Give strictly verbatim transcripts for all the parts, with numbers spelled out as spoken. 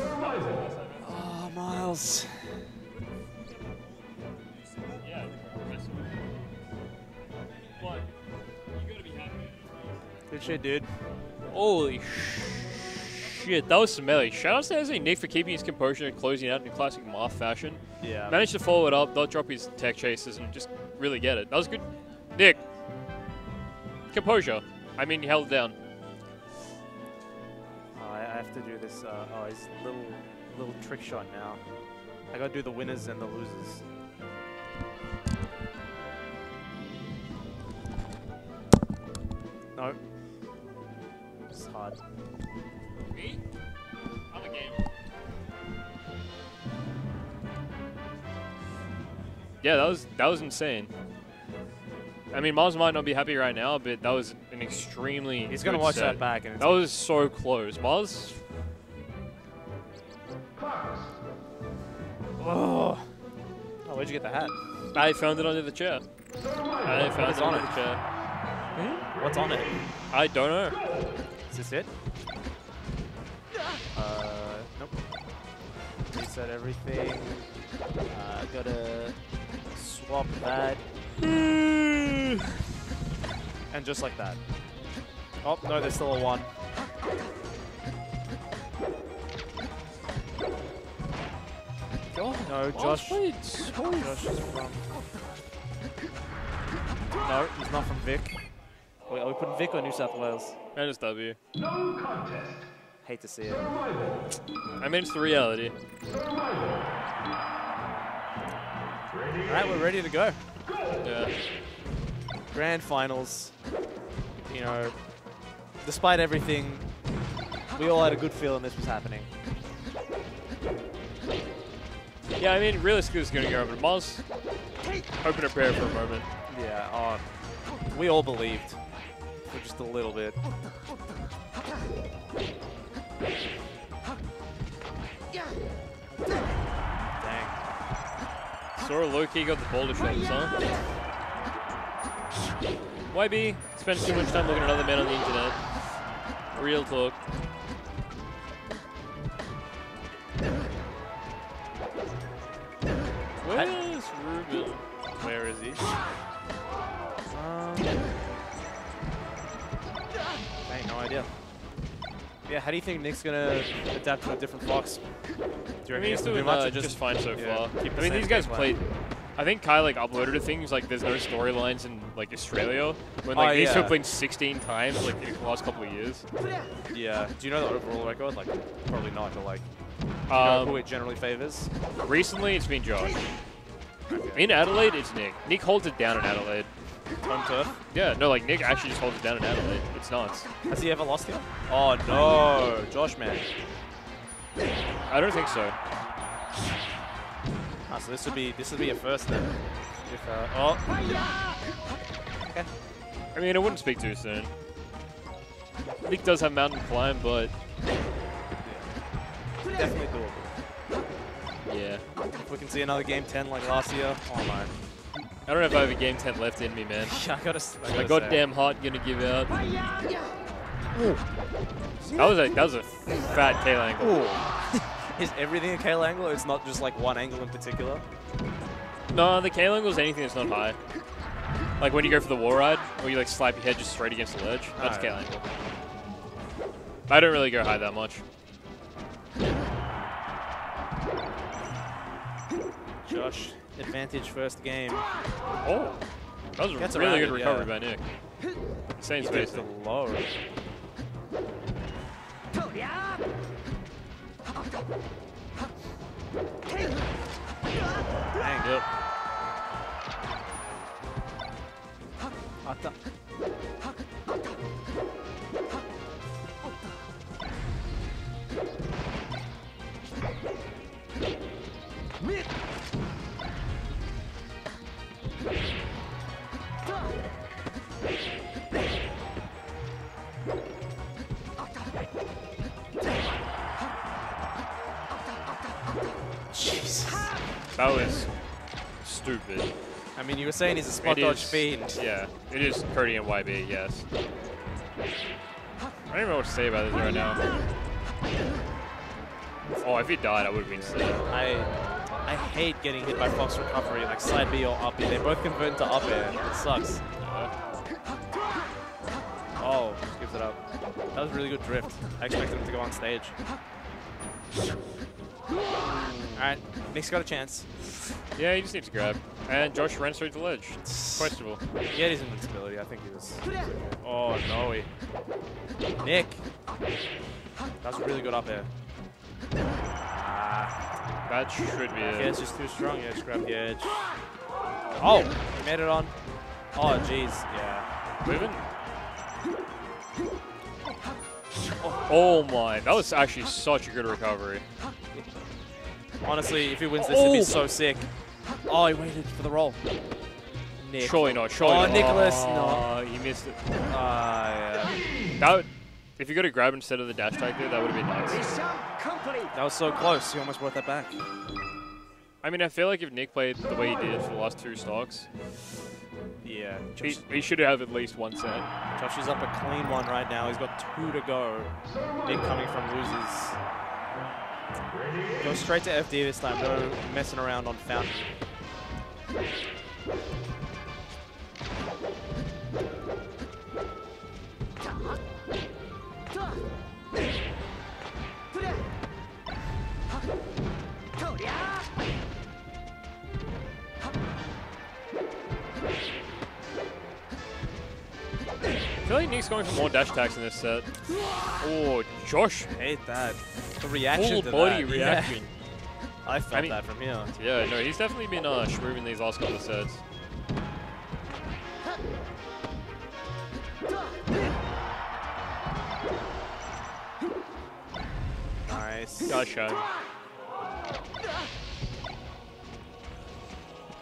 Oh, Miles. Good shit, dude. Holy sh shit, that was smelly. Shoutouts to S A Nick for keeping his composure and closing out in classic Marth fashion. Yeah. Managed to follow it up, not drop his tech chases, and just really get it. That was good. Nick. Composure. I mean, he held it down. Oh, I have to do this. Uh, oh, his little, little trick shot now. I gotta do the winners and the losers. No. It's hard. Me? I'm a game. Yeah, that was that was insane. I mean, Miles might not be happy right now, but that was an extremely He's gonna watch set. that back, and it's that was so close. Miles. Oh. Oh, where'd you get the hat? I found it under the chair. I found it under the chair. Hmm? What's on it? I don't know. Is this it? Uh, nope. Reset everything. Uh, gotta swap that. And just like that. Oh, no, there's still a one. God, no, Josh. Wait, so Josh is from... No, he's not from Vic. Wait, are we putting Vic or New South Wales? Man, it's W. No contest. Hate to see it. I mean, it's the reality. Alright, we're ready to go. Yeah. Grand finals. You know, despite everything, we all had a good feeling this was happening. Yeah, I mean, realistically, it's going to go over to Miles. Open a prayer for a moment. Yeah, uh, we all believed. For just a little bit. Dang. Sora low-key got the boulder shots, huh? Y B spent too much time looking at another man on the internet. Real talk. Where is Ruben? Where is he? Um, I ain't no idea. Yeah, how do you think Nick's gonna adapt to a different box? Do you I mean, he's doing uh, just, just fine so yeah, far. I mean, these guys played. I think Kai like uploaded to things like there's no storylines in like Australia when like oh, these yeah. two have played sixteen times like in the last couple of years. Yeah. Do you know the overall record? Like, probably not. But like, do you um, know who it generally favors? Recently, it's been Josh. Okay. In Adelaide, it's Nick. Nick holds it down in Adelaide. On turf? Yeah, no, like Nick actually just holds it down in Adelaide. It's nuts. Has he ever lost here? Oh no, Josh, man. I don't think so. Ah, so this would be this would be a first then. If, uh, oh. Okay. I mean, I wouldn't speak too soon. Nick does have mountain climb, but yeah. Definitely doable. Yeah. If we can see another game ten like last year, oh my. I don't know if I have a game ten left in me, man. Yeah, I gotta, I gotta My goddamn heart gonna give out. Ooh. That was a that was a fat tail angle. Is everything a tail angle? It's not just like one angle in particular. No, the tail angle is anything that's not high. Like when you go for the wall ride, or you like slap your head just straight against the ledge. That's right. Tail angle. I don't really go high that much. Josh. Advantage first game. Oh, that was Gets a really good recovery yeah. by Nick. Same he space. Low. Dang, yep. Jesus. That was stupid. I mean, you were saying he's a spot it dodge is, fiend. Yeah, it is Curdy and Y B, yes. I don't even know what to say about this right now. Oh, if he died, I would have been sick. I, I hate getting hit by Fox Recovery, like side B or up B. They both convert to up air. It sucks. Oh, just gives it up. That was a really good drift. I expected him to go on stage. Alright, Nick's got a chance. Yeah, he just needs to grab. And Josh ran through the ledge. It's questionable. He had his invincibility, I think he was. Oh, no. He... Nick! That was really good up air. Ah. That should be it. Yeah, it's just too strong. Yeah, just grab the edge. Oh! He made it on. Oh, jeez. Yeah. Moving? Oh. Oh my, that was actually such a good recovery. Honestly, if he wins this, he'll oh. be so sick. Oh, he waited for the roll. Nick. Surely not, surely oh, not. Nicholas, oh, no. He missed it. Oh, yeah. That would, if you got a grab instead of the dash tag there, that would have been nice. That was so close, he almost brought that back. I mean, I feel like if Nick played the way he did for the last two stocks, yeah, Josh, he, he should have at least one set. Josh is up a clean one right now. He's got two to go. Nick coming from losers. Go straight to F D this time. No messing around on Fountain. I feel like Nick's going for more dash attacks in this set. Oh, Josh. I hate that. The reaction to that. Full body reaction. Yeah. I felt I mean, that from here. Yeah, no, he's definitely been uh, schmooving these last couple of sets. Nice. Gotcha.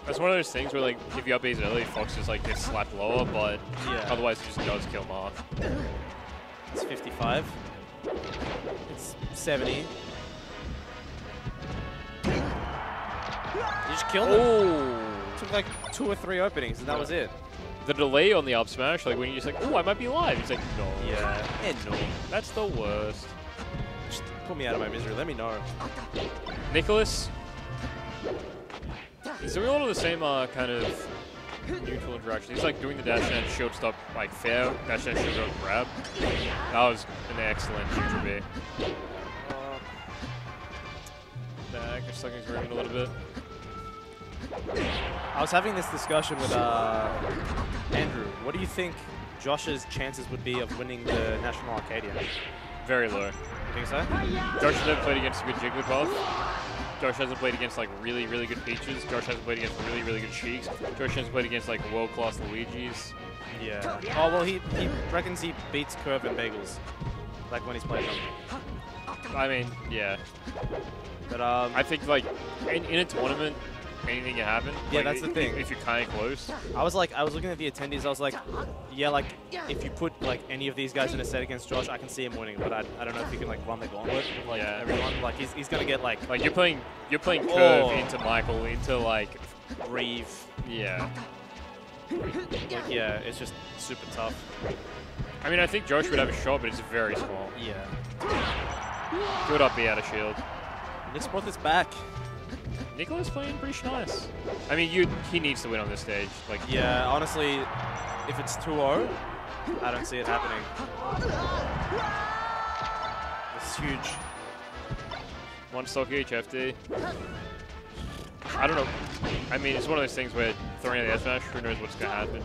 That's one of those things where, like, if you up A's early, Fox just, like, gets slapped lower, but yeah. otherwise he just does kill him off. It's fifty-five. It's seventy. You just killed him. Took, like, two or three openings, and that yeah. was it. The delay on the up smash, like, when you're just like, oh, I might be live. He's like, no. Yeah. And no. That's the worst. Just pull me out of my misery. Let me know. Nicholas. He's doing a lot of the same uh, kind of neutral interaction. He's like doing the dash and shield stop, like fair, dash and shield up grab. That was an excellent neutral B. Uh, nah, just sucking his room a little bit. I was having this discussion with uh, Andrew. What do you think Josh's chances would be of winning the National Arcadia? Very low. You think so? Josh has never played against a good Jigglypuff. Josh hasn't played against like really, really good Peaches. Josh hasn't played against really, really good Sheiks. Josh hasn't played against like world-class Luigis. Yeah. Oh, well, he, he reckons he beats Curve and Bagels, like when he's playing them. I mean, yeah. But um, I think like in, in a tournament, anything can happen. Yeah, like, that's the thing. If you're kind of close. I was like, I was looking at the attendees. I was like, yeah, like if you put like any of these guys in a set against Josh, I can see him winning. But I, I don't know if he can like run the gauntlet. Like yeah. everyone, like he's, he's gonna get like. Like you're playing, you're playing Curve oh. into Michael, into like Reeve. Yeah. Like, yeah, it's just super tough. I mean, I think Josh would have a shot, but it's very small. Yeah. Good up B out of shield. Let's brought this back. Nicholas playing pretty nice. I mean, you he needs to win on this stage. Like, yeah, honestly, if it's two oh, I don't see it happening. It's huge. One stock each, F D. I don't know. I mean, it's one of those things where throwing out the S smash, who knows what's going to happen.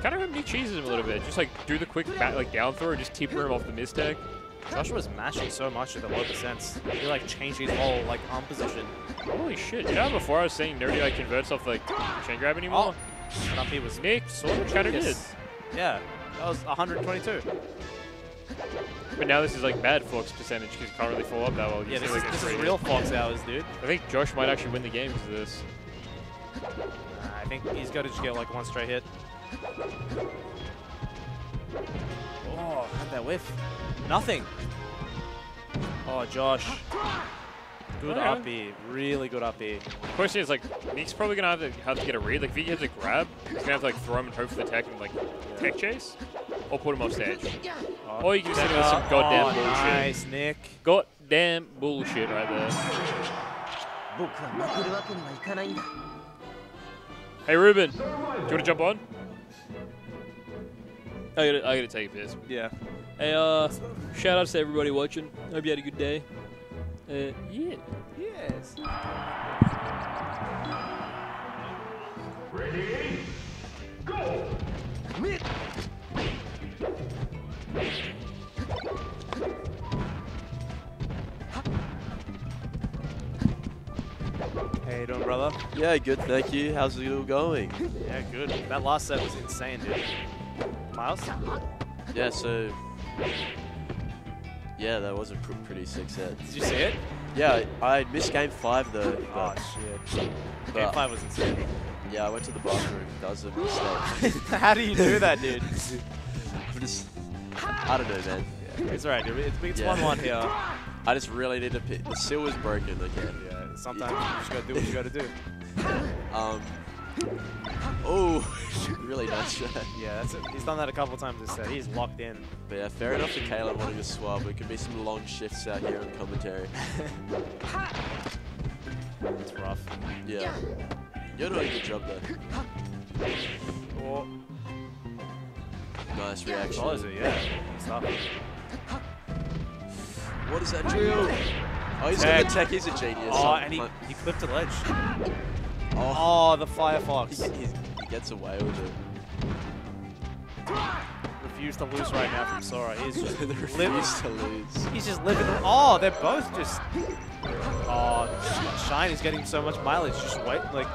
Kind of hope he cheeses him a little bit. Just like do the quick back, like down throw and just tipper him off the mistake. Josh was mashing so much at the low percents. He like changed his whole like arm position. Holy shit! You know how before I was saying nerdy like converts off like chain grab anymore. Oh. And up he was Nick. Sort of kind of did. Yeah, that was one hundred twenty-two. But now this is like bad Fox percentage because you can't really fall up that well. You yeah, this, like, is, this is real Fox hours, dude. I think Josh might actually win the game because of this. Nah, I think he's got to just get like one straight hit. Oh, had that whiff. Nothing. Oh, Josh. Good yeah. up B. Really good up B. The question is, like, Nick's probably going to have to have to get a read. Like, if he gets a grab, he's going to have to, like, throw him and hope for the tech and, like, yeah. tech chase. Or put him off stage. Oh, or you can just hit him with some goddamn bullshit. Oh, nice, Nick. Got damn bullshit right there. Hey, Ruben, do you want to jump on? I gotta, I gotta take a piss. Yeah. Hey, uh, shout out to everybody watching. Hope you had a good day. Uh, yeah. Yes. Ready? Go! Commit! How you doing, brother? Yeah, good, thank you. How's it all going? Yeah, good. That last set was insane, dude. Miles? Yeah, so... Yeah, that was a pr pretty sick set. Did you see it? Yeah, I, I missed game five, though. Oh, shit. Game five was insane. Yeah, I went to the bathroom. That was a mistake. How do you do that, dude? I'm just... I don't know, man. Yeah, it's alright, dude. It's one one yeah. one here. I just really need to pick. The seal was broken again. Yeah, sometimes yeah. you just gotta do what you gotta do. Um... Oh, really nice shot. Yeah, that's it. He's done that a couple times this set. He's locked in. But yeah, fair enough to Caleb wanting to swap. There could be some long shifts out here on commentary. It's rough. Yeah. You're doing a good job, though. Oh. Nice reaction. Oh, is it? Yeah. Stop. What is that drill? Oh, he's got the tech. He's a genius. Oh, and he, he clipped a ledge. Oh, oh, the Firefox. He, he gets away with it. Refuse to lose right now from Sora. He's just refused to lose. He's just living. Oh, they're both just. Oh, Shine is getting so much mileage. Just wait, like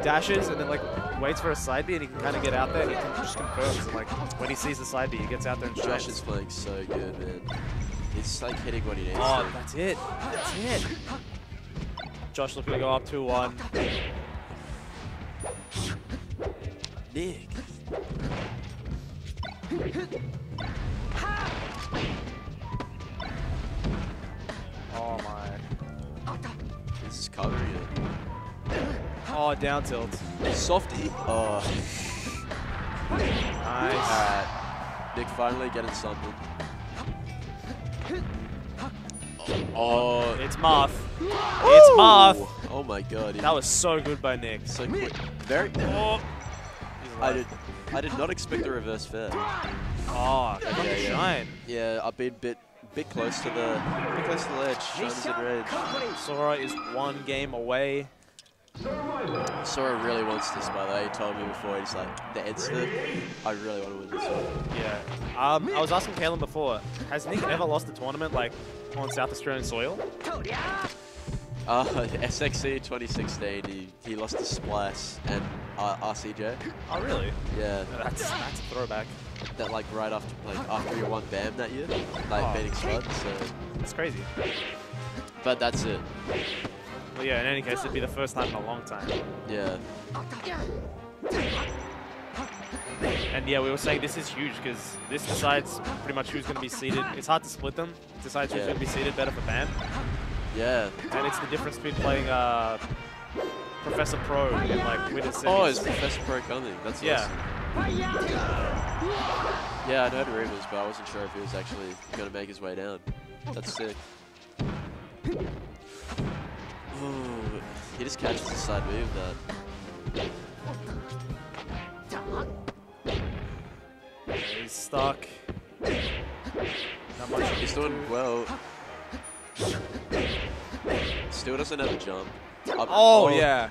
dashes and then like waits for a side B and he can kind of get out there. And he can just confirms. And, like when he sees the side B, he gets out there and shines. Josh is playing so good, man. He's like hitting what he needs. Oh, to. That's it. That's it. Josh looking to go up two one. Nick. Oh my. This is covering it. Oh, down tilt. Softy. Oh. Nice. Alright. Nick finally getting something. Oh, it's Marth. Ooh. It's Marth. Oh my god. That was so good by Nick. So quick. Very oh. I did I did not expect the reverse fair. Oh, yeah, yeah. Shine. Yeah, I've been bit bit close to the bit close to the ledge. Shine is in red. Sora is one game away. Sora really wants this, by the way. He told me before, he's like, the Edsta, I really want to win this one. Yeah. Um, I was asking Kalen before, has Nick ever lost a tournament, like, on South Australian soil? Uh, S X C twenty sixteen, he, he lost to Splice and uh, R C J. Oh, really? Yeah. No, that's, that's a throwback. That, like, right after, like, after he won BAM that year, like, beating Slut, so... That's crazy. But that's it. Well, yeah, in any case, it'd be the first time in a long time. Yeah. And yeah, we were saying this is huge because this decides pretty much who's going to be seeded. It's hard to split them. It decides who's yeah. going to be seeded better for BAM. Yeah. And it's the difference between playing uh, Professor Pro and like Winner Series. Oh, is Professor Pro coming? That's yeah. awesome. Yeah, I heard rumors, but I wasn't sure if he was actually going to make his way down. That's sick. Ooh, he just catches the side move that. He's stuck. Not much. He's doing well. Still doesn't have a jump. Up oh, oh yeah.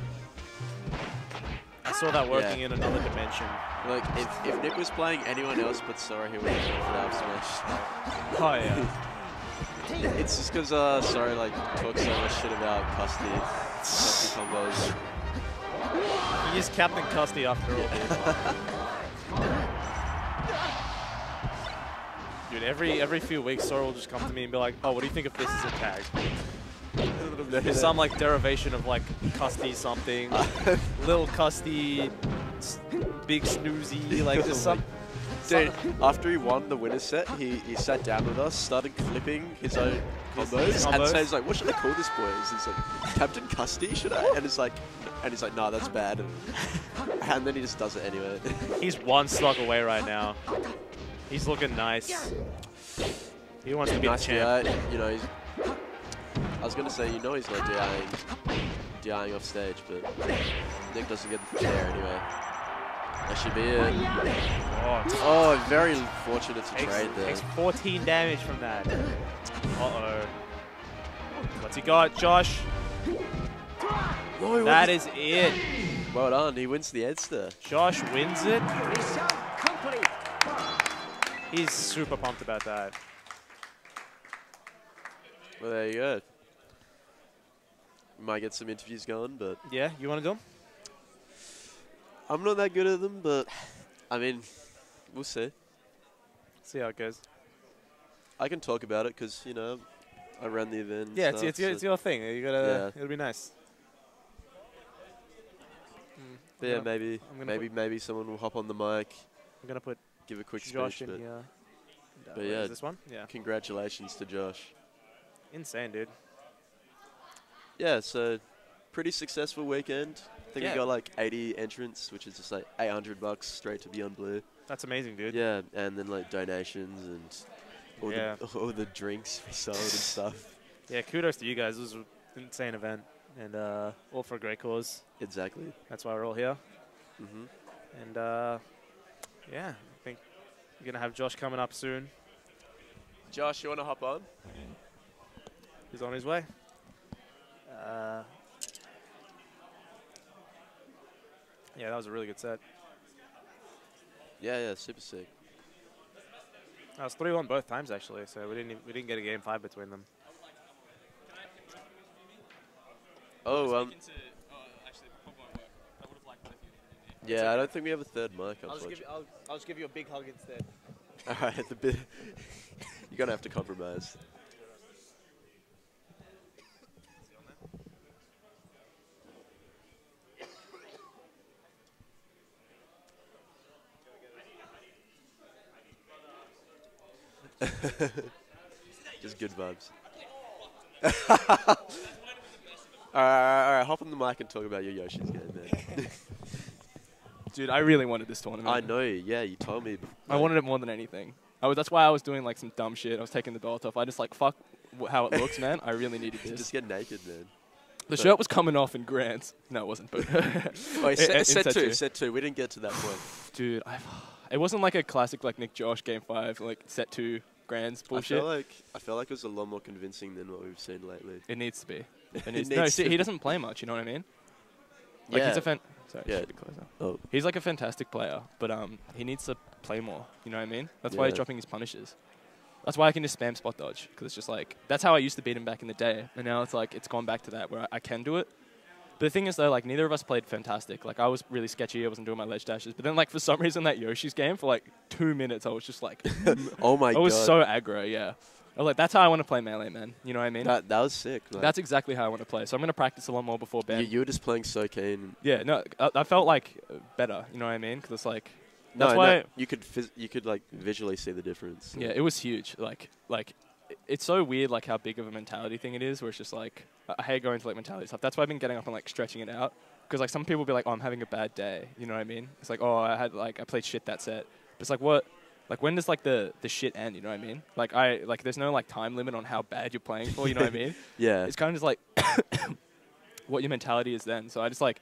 I saw that working yeah. in another dimension. Look, if, if Nick was playing anyone else but Sora, he would have smashed. Oh yeah. It's just because uh, Sora like talks so much shit about Custy, Custy combos. He is Captain Custy after yeah. all. Dude, every every few weeks Sora will just come to me and be like, "Oh, what do you think if this is a tag?" There's some like derivation of like Custy something, little Custy, big snoozy, like just some. Dude, after he won the winner set, he, he sat down with us, started clipping his own combos, his combos. And so he's like, "What should I call this boy?" And he's like, "Captain Custy, should I?" And it's like, and he's like, "Nah, that's bad." And, and then he just does it anyway. He's one stock away right now. He's looking nice. He wants he's to be nice the champ. Guy, you know, he's I was gonna say, you know he's not dying, dying off stage, but Nick doesn't get the air anyway. That should be it. Oh, oh very fortunate to takes, trade there. Takes fourteen damage from that. Uh-oh. What's he got, Josh? No, he that wins. Is it. Well done, he wins the Edsta. Josh wins it. He's super pumped about that. Well, there you go. Might get some interviews going, but... Yeah, you want to do them? I'm not that good at them, but... I mean, we'll see. See how it goes. I can talk about it, because, you know, I ran the event. Yeah, stuff, it's, it's, your, so it's your thing. You gotta, yeah. It'll be nice. Mm, but yeah, gonna, maybe, maybe, maybe someone will hop on the mic. I'm going to put give a quick Josh speech, in but, here. But Where yeah, is this one? Yeah. Congratulations to Josh. Insane, dude. Yeah, so pretty successful weekend. I think yeah. we got like eighty entrants, which is just like eight hundred bucks straight to Beyond Blue. That's amazing, dude. Yeah, and then like donations and all, yeah. the, all the drinks we sold and stuff. Yeah, kudos to you guys. It was an insane event and uh, all for a great cause. Exactly. That's why we're all here. Mm-hmm. And uh, yeah, I think we're going to have Josh coming up soon. Josh, you want to hop on? Mm-hmm. He's on his way. Uh, yeah, that was a really good set. Yeah, yeah, super sick. That was three one both times actually, so we didn't even, we didn't get a game five between them. Oh, um. Yeah, I don't think we have a third mic. I'll just give you, I'll, I'll just give you a big hug instead. All right, the bit. You're gonna have to compromise. Just good vibes. Alright, alright, hop on the mic and talk about your Yoshi's game, man. Dude, I really wanted this tournament. I know, yeah, you told me. I wanted it more than anything. I was, that's why I was doing like some dumb shit. I was taking the belt off. I just like, fuck how it looks, man. I really needed this. Just get naked, man. The but shirt was coming off in Grants. No, it wasn't. But oh, set, in, set, set two, two, set two. We didn't get to that point. Dude, I've... It wasn't like a classic like Nick Josh game five, like set two Grands bullshit. I feel like I feel like it was a lot more convincing than what we've seen lately. It needs to be. It it needs no, to see, be. He doesn't play much. You know what I mean? Like yeah. he's a fan. Sorry, yeah. Oh. He's like a fantastic player, but um, he needs to play more. You know what I mean? That's yeah. why he's dropping his punishes. That's why I can just spam spot dodge because it's just like that's how I used to beat him back in the day, and now it's like it's gone back to that where I, I can do it. But the thing is, though, like, neither of us played fantastic. Like, I was really sketchy. I wasn't doing my ledge dashes. But then, like, for some reason, that Yoshi's game, for, like, two minutes, I was just like... oh, my God. I was God. so aggro, yeah. I was like, that's how I want to play Melee, man. You know what I mean? That, that was sick. Like, that's exactly how I want to play. So I'm going to practice a lot more before BAM. You, you were just playing so keen. Yeah, no, I, I felt, like, better. You know what I mean? Because it's, like... That's no, why no, you could, you could, like, visually see the difference. Yeah, it was huge. Like, like... It's so weird, like, how big of a mentality thing it is, where it's just, like, I hate going to, like, mentality stuff. That's why I've been getting up and, like, stretching it out. Because, like, some people will be like, oh, I'm having a bad day. You know what I mean? It's like, oh, I had, like, I played shit that set. But it's like, what? Like, when does, like, the, the shit end? You know what I mean? Like, I, like, there's no, like, time limit on how bad you're playing for. You know what I mean? Yeah. It's kind of just, like, what your mentality is then. So I just, like,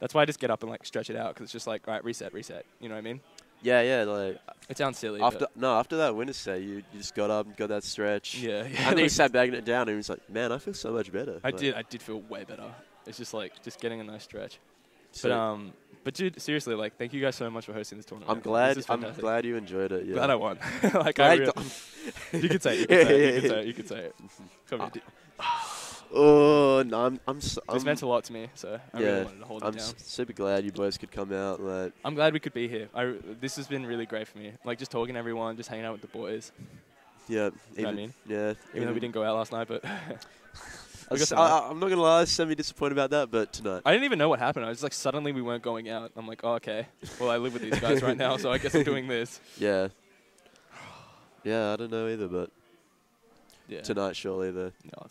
that's why I just get up and, like, stretch it out. Because it's just, like, all right, reset, reset. You know what I mean? Yeah, yeah, like... It sounds silly, after No, after that winner's set, you, you just got up and got that stretch. Yeah, yeah. And then he sat back it down and he was like, man, I feel so much better. I like, did, I did feel way better. It's just like, just getting a nice stretch. So but, um, but dude, seriously, like, thank you guys so much for hosting this tournament. I'm glad, I'm glad you enjoyed it, yeah. Glad I won. like, I really, you could say it, you could say it, you could say it, you could say it. Come uh, oh, no, I'm, I'm so... It's I'm meant a lot to me, so I yeah, really wanted to hold I'm it down. I'm super glad you boys could come out. Like. I'm glad we could be here. I, this has been really great for me. Like, just talking to everyone, just hanging out with the boys. Yeah. You know even, what I mean? Yeah. Even, even though we didn't go out last night, but... I was, I, I'm not going to lie, I was semi-disappointed about that, but tonight... I didn't even know what happened. I was just like, suddenly we weren't going out. I'm like, oh, okay. Well, I live with these guys right now, so I guess I'm doing this. Yeah. Yeah, I don't know either, but... Yeah. Tonight, surely, though. No.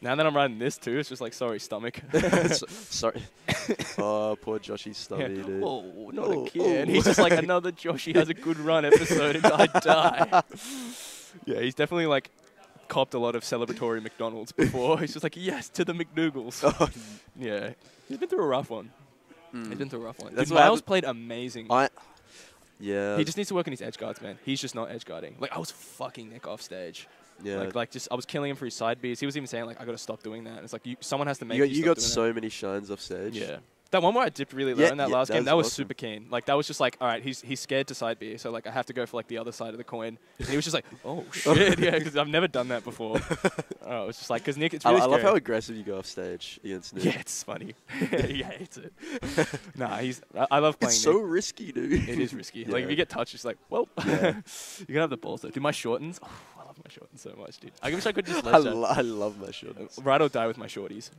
Now that I'm riding this too, it's just like, sorry, stomach. so, sorry. Oh, poor Joshy's stomach, yeah. dude. Oh, not oh, again. Oh. He's just like, another Joshy has a good run episode and I die. Yeah, he's definitely like copped a lot of celebratory McDonald's before. He's just like, yes, to the McNoogles. Oh. Yeah. He's been through a rough one. Mm. He's been through a rough one. Dude, Miles played amazing. I yeah. He just needs to work on his edge guards, man. He's just not edge guarding. Like, I was fucking Nick off stage. Yeah. Like, like just I was killing him for his side Bs. He was even saying, like, I got to stop doing that. And it's like, you, someone has to make you, you, you got so that. many shines off stage. Yeah. That one where I dipped really low yeah, in that yeah, last that game, that was awesome. super keen. Like, that was just like, all right, he's he's scared to side B, so, like, I have to go for, like, the other side of the coin. And he was just like, oh, shit, yeah, because I've never done that before. Oh, it was just like, because Nick, it's really I, I love how aggressive you go off stage against Nick. Yeah, it's funny. He hates it. Nah, he's, I, I love playing It's Nick. so risky, dude. It is risky. Yeah. Like, if you get touched, it's like, well, yeah. You're going to have the balls, though. Do my shortens? Oh, I love my shortens so much, dude. I wish I could just I, lo I love my shortens. Ride or die with my shorties.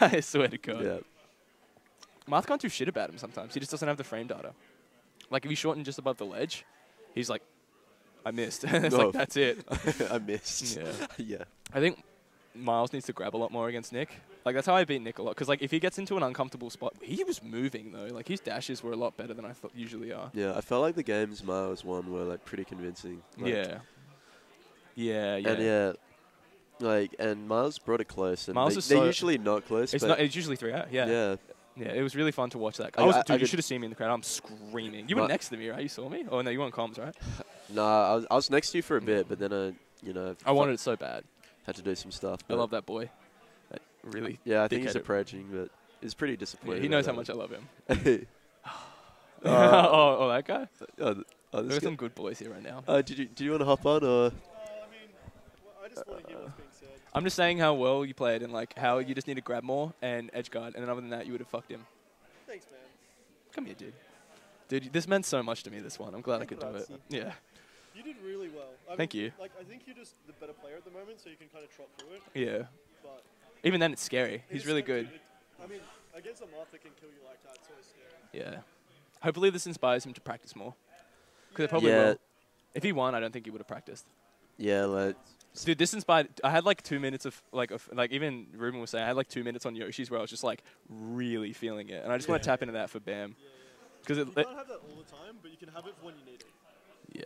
I swear to God. Yeah. Marth can't do shit about him sometimes. He just doesn't have the frame data. Like, if you shorten just above the ledge, he's like, I missed. And it's oh. like, that's it. I missed. Yeah. yeah. I think Miles needs to grab a lot more against Nick. Like, that's how I beat Nick a lot. Because, like, if he gets into an uncomfortable spot, he was moving, though. Like, his dashes were a lot better than I thought usually are. Yeah, I felt like the games Miles won were, like, pretty convincing. Like, yeah. Yeah, yeah. And, yeah. Like, and Miles brought it close. And Miles they, is They're so usually not close. It's, but not, it's usually three out, yeah. Yeah. Yeah, it was really fun to watch that. I was, I, dude, I you should have seen me in the crowd. I'm screaming. You were next to me, right? You saw me? Oh, no, you were on comms, right? Nah, I was, I was next to you for a bit, but then I, you know... I wanted it so bad. Had to do some stuff. I love that boy. That really... Yeah, I think he's approaching, but it's pretty disappointing. Yeah, he knows how much I love him. uh, oh, oh, that guy? Oh, th oh, There's some good boys here right now. Uh, did you, did you want to hop on, or...? Uh, I mean, well, I just want to hear what's being said. I'm just saying how well you played and like how you just need to grab more and edge guard, and then other than that, you would have fucked him. Thanks, man. Come here, dude. Dude, this meant so much to me. This one, I'm glad I could do it. Yeah. You did really well. I Thank mean, you. Like, I think you're just the better player at the moment, so you can kind of trot through it. Yeah. But even then, it's scary. He's really good. I mean, against a Marth that can kill you like that, it's always scary. Yeah. Hopefully, this inspires him to practice more. Because yeah. it probably yeah. will. If he won, I don't think he would have practiced. Yeah, like. Dude, this inspired. I had like two minutes of like, of, like even Ruben was saying, I had like two minutes on Yoshi's where I was just like really feeling it, and I just yeah. want to tap into that for BAM. Because yeah, yeah. you can't have that all the time, but you can have it for when you need it.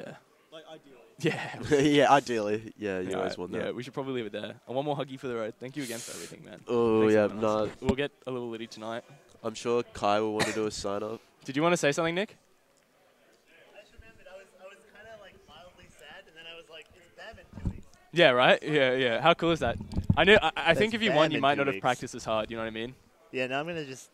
Yeah. Like ideally. Yeah. yeah, ideally. Yeah, you yeah, always right. want that. Yeah, we should probably leave it there. And one more huggy for the road. Thank you again for everything, man. Oh yeah, no. We'll get a little litty tonight. I'm sure Kai will want to do a sign up. Did you want to say something, Nick? Yeah, right? Yeah, yeah. How cool is that? I know. I, I think if you won, you might not have practiced as hard. You know what I mean? Yeah, now I'm going to just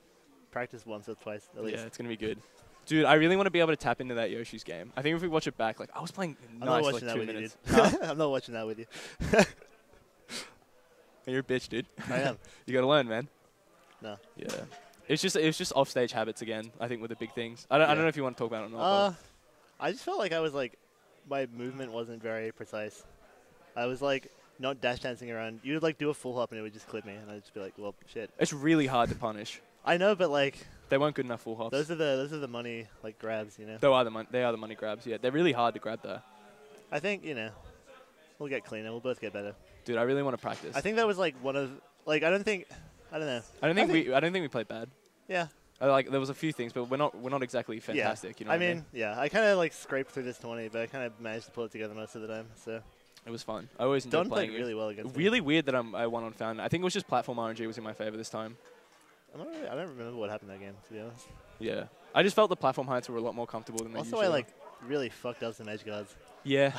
practice once or twice at least. Yeah, it's going to be good. Dude, I really want to be able to tap into that Yoshi's game. I think if we watch it back, like, I was playing nice like two minutes. I'm not watching that with you. You're a bitch, dude. I am. You got to learn, man. No. Yeah. It's just it's just off-stage habits again, I think, with the big things. I don't, yeah. I don't know if you want to talk about it or not. Uh, I just felt like I was, like, my movement wasn't very precise. I was like not dash dancing around. You would like do a full hop and it would just clip me, and I'd just be like, "Well, shit." It's really hard to punish. I know, but like they weren't good enough full hops. Those are the those are the money like grabs, you know. They are the money. They are the money grabs. Yeah, they're really hard to grab though. I think you know we'll get cleaner. We'll both get better. Dude, I really want to practice. I think that was like one of like I don't think I don't know. I don't think, I think we I don't think we played bad. Yeah. I, like there was a few things, but we're not we're not exactly fantastic. Yeah. You know. I what mean, I mean, yeah. I kind of like scraped through this tourney, but I kind of managed to pull it together most of the time. So. It was fun. I always enjoyed playing played really well against Really him. Weird that I'm, I won on Fountain. I think it was just platform R N G was in my favor this time. I don't, really, I don't remember what happened that game, to be honest. Yeah. I just felt the platform heights were a lot more comfortable than they usually Also, I, like, are. really fucked up some edge guards. Yeah.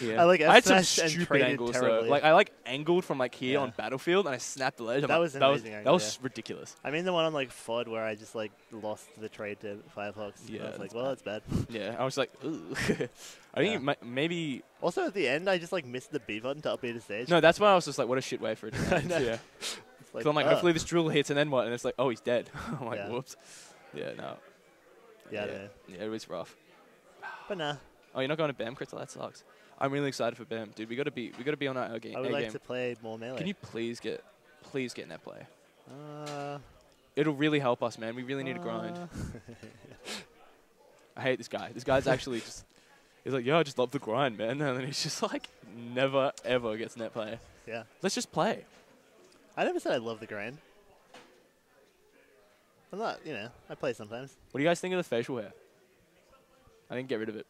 yeah. I, like, I had some stupid angles, terribly. though. Like, I, like, angled from, like, here yeah. on Battlefield, and I snapped the ledge. That I'm was like, amazing. That was, angle, that was yeah. ridiculous. I mean, the one on, like, F O D where I just, like, lost the trade to Firefox. Yeah. I was like, well, bad. that's bad. Yeah. I was like, ooh. I yeah. think it maybe... Also, at the end, I just, like, missed the B button to upbeat the stage. No, that's why I was just like, what a shit way for it. I know. Yeah. Because like, I'm like, oh. hopefully this drill hits, and then what? And it's like, oh, he's dead. I'm like, yeah. whoops. Yeah, no. Yeah, yeah. yeah, it was rough. But nah. Oh, you're not going to BAM, Crystal? That sucks. I'm really excited for BAM, dude. We got to be, we got to be on our game. I would like game. to play more melee. Can you please get, please get net play? Uh, It'll really help us, man. We really need uh, to grind. I hate this guy. This guy's actually just, he's like, yo, I just love the grind, man. And then he's just like, never ever gets net play. Yeah. Let's just play. I never said I love the grind. I'm not, you know, I play sometimes. What do you guys think of the facial hair? I didn't get rid of it.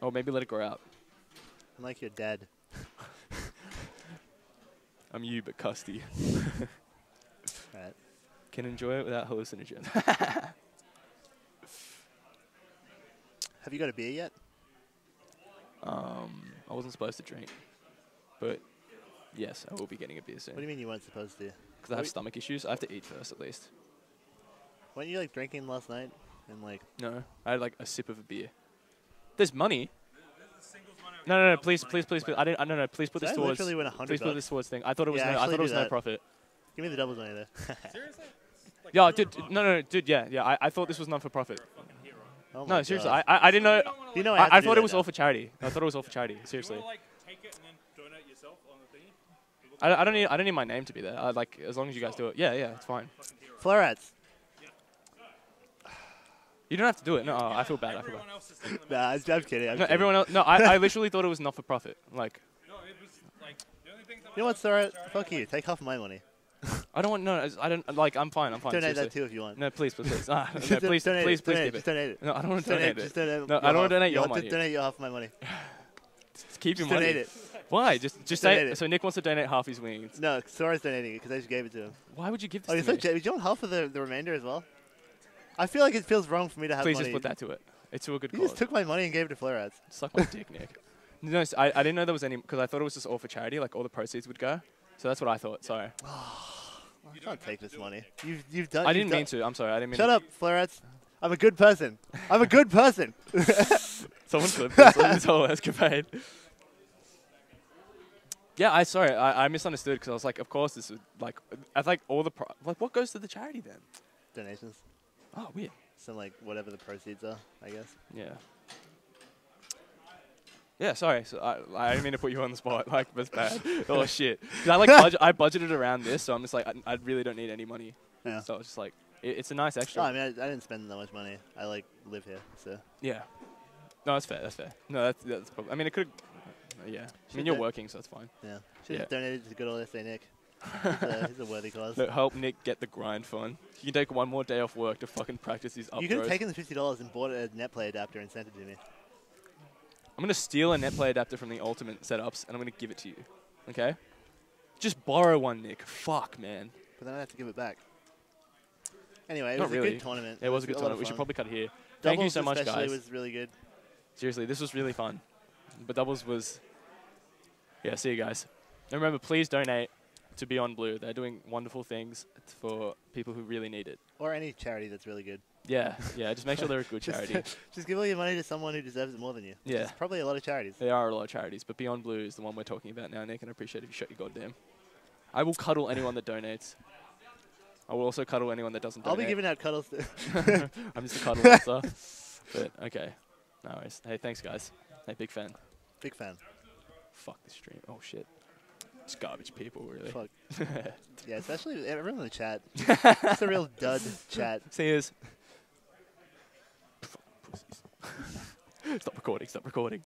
Or maybe let it grow out. I'm like you're dead. I'm you, but Custy. Right. Can enjoy it without hallucinogen. Have you got a beer yet? Um, I wasn't supposed to drink, but yes, I will be getting a beer soon. What do you mean you weren't supposed to? Because I have stomach issues. I have to eat first, at least. Weren't you like drinking last night? And like no, I had like a sip of a beer. There's money. No, no, no, please, please, please, please. I didn't. No, no, please put so this towards. Please put this towards thing. I thought it was. Yeah, no, I thought it was no profit. Give me the double money there. Seriously? Like yeah, dude. No, no, dude. Yeah, yeah. I, I thought this was not for profit. Oh no, seriously. I, I, I didn't know. You know I, I, I thought it was now. all for charity. I thought it was all for charity. Seriously. You wanna, like, take it and then donate yourself on the thing? I, I don't need. I don't need my name to be there. I, like as long as you guys do it. Yeah, yeah, it's fine. Florets. You don't have to do it. No, oh, I feel bad. I feel bad. Nah, I'm kidding. I'm no, kidding. Everyone else. No, I, I literally thought it was not for profit. Like. No, it was like the only thing. You know what, Sora? Fuck you. Take half my money. I don't want. No, I don't. Like, I'm fine. I'm fine. Donate seriously. that too if you want. No, please, please, please. Ah, no, please, please, please, please, please keep it. Donate it. No, I don't want to donate, donate it. Donate no, I don't want to donate your money. Donate your half my money. Just keep your money. Donate it. Why? Just, just, just donate it. So Nick wants to donate half his wings. No, Sora's donating it because I just gave it to him. Why would you give this to me? Oh, you want half of the remainder as well? I feel like it feels wrong for me to have Please money. Please just put that to it. It's to a good cause. You just took my money and gave it to Florets. Suck my dick, Nick. No, so I, I didn't know there was any, because I thought it was just all for charity, like all the proceeds would go. So that's what I thought, sorry. Oh, I can't take this money. You've, you've done I you've didn't done. mean to, I'm sorry. I didn't mean Shut to. Shut up, Florets. I'm a good person. I'm a good person. Someone flipped this. This whole escapade. Yeah, I sorry. I, I misunderstood because I was like, of course, this would, like, I like all the, pro like, what goes to the charity then? Donations. Oh, weird. So, like, whatever the proceeds are, I guess. Yeah. Yeah, sorry. So I, I didn't mean to put you on the spot. Like, that's bad. Oh, shit. I, like, budget, I budgeted around this, so I'm just like, I, I really don't need any money. Yeah. So, I was just like, it, it's a nice extra. No, I mean, I, I didn't spend that much money. I, like, live here, so. Yeah. No, that's fair. That's fair. No, that's, that's probably. I mean, it could. Yeah. I mean, you're working, so that's fine. Yeah. Should have yeah. donated to the good old S A Nick. It's a, it's a worthy cause. Look, help Nick get the grind fun. You can take one more day off work to fucking practice these up. You could have taken the fifty dollars and bought a netplay adapter and sent it to me. I'm going to steal a netplay adapter from the Ultimate setups and I'm going to give it to you. Okay? Just borrow one, Nick. Fuck, man. But then I have to give it back. Anyway, it Not was really. a good tournament. Yeah, it was a good a tournament. We should probably cut it here. Doubles Thank you so much, guys. Doubles was really good. Seriously, this was really fun. But doubles was... Yeah, see you guys. And remember, please donate to Beyond Blue. They're doing wonderful things for people who really need it. Or any charity that's really good. Yeah, yeah. Just make sure they're a good charity. Just, just give all your money to someone who deserves it more than you. Yeah. There's probably a lot of charities. There are a lot of charities, but Beyond Blue is the one we're talking about now, Nick, and I appreciate if you shut your goddamn. I will cuddle anyone that donates. I will also cuddle anyone that doesn't I'll donate. I'll be giving out cuddles. I'm just a cuddle monster. But, okay. No worries. Hey, thanks, guys. Hey, big fan. Big fan. Fuck this stream. Oh, shit. Just garbage people, really. Fuck. Yeah, especially everyone in the chat. It's a real dud chat. See you. Stop recording, stop recording.